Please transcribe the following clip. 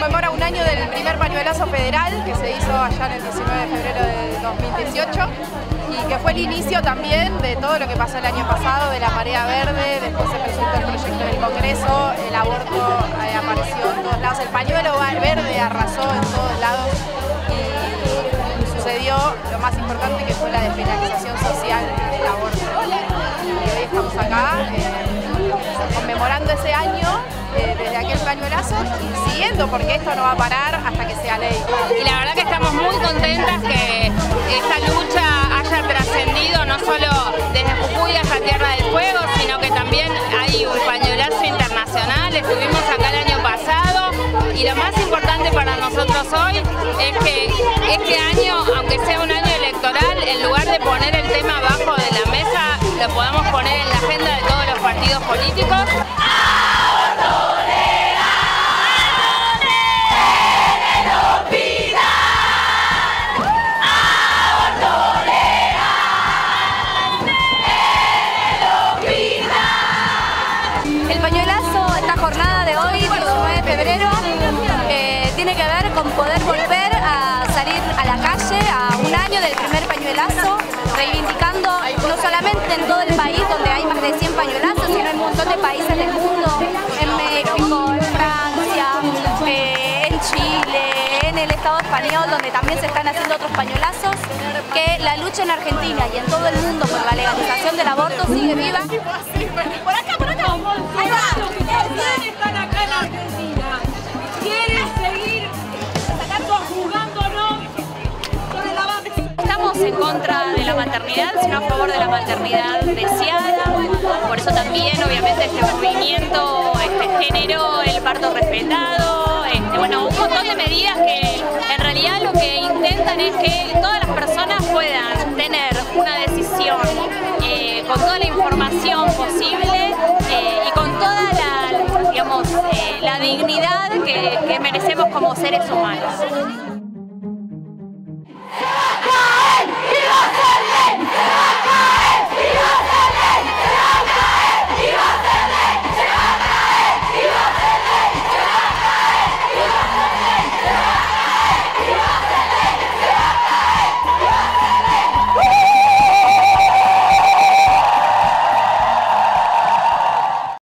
conmemora un año del primer pañuelazo federal que se hizo allá en el 19 de febrero de 2018 y que fue el inicio también de todo lo que pasó el año pasado, de la marea verde, después se presentó el proyecto del Congreso, el aborto apareció en todos lados, el pañuelo verde arrasó en todos lados y sucedió lo más importante que fue la despenalización social del aborto. Y hoy estamos acá conmemorando ese año desde aquel pañuelazo y siguiendo, porque esto no va a parar hasta que sea ley. Y la verdad que estamos muy contentas que esta lucha haya trascendido no solo desde Jujuy hasta Tierra del Fuego, sino que también hay un pañuelazo internacional. Estuvimos acá el año pasado y lo más importante para nosotros hoy es que este año, aunque sea un año electoral, en lugar de poner el tema abajo de la mesa, lo podemos poner en la agenda de todos los partidos políticos. Tiene que ver con poder volver a salir a la calle a un año del primer pañuelazo, reivindicando no solamente en todo el país donde hay más de 100 pañuelazos, sino en un montón de países del mundo, en México, en Francia, en Chile, en el Estado español, donde también se están haciendo otros pañuelazos, que la lucha en Argentina y en todo el mundo por la legalización del aborto sigue viva. Por acá, ahí va. En contra de la maternidad, sino a favor de la maternidad deseada. Por eso también, obviamente, este movimiento, este género, el parto respetado, bueno, un montón de medidas que en realidad lo que intentan es que todas las personas puedan tener una decisión con toda la información posible y con toda la, digamos, la dignidad que merecemos como seres humanos. ¡Viva Sarli!